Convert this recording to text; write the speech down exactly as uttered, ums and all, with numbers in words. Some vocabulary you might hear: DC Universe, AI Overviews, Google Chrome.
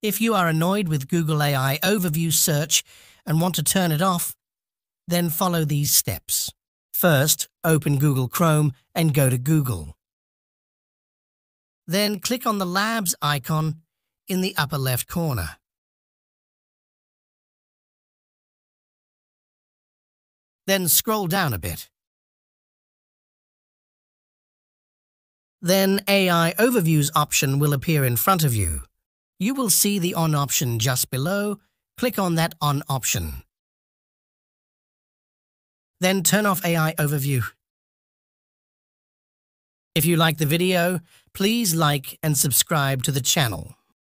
If you are annoyed with Google A I Overview search and want to turn it off, then follow these steps. First, open Google Chrome and go to Google. Then click on the Labs icon in the upper left corner. Then scroll down a bit. Then A I Overviews option will appear in front of you. You will see the On option just below. Click on that On option. Then turn off A I Overview. If you like the video, please like and subscribe to the channel.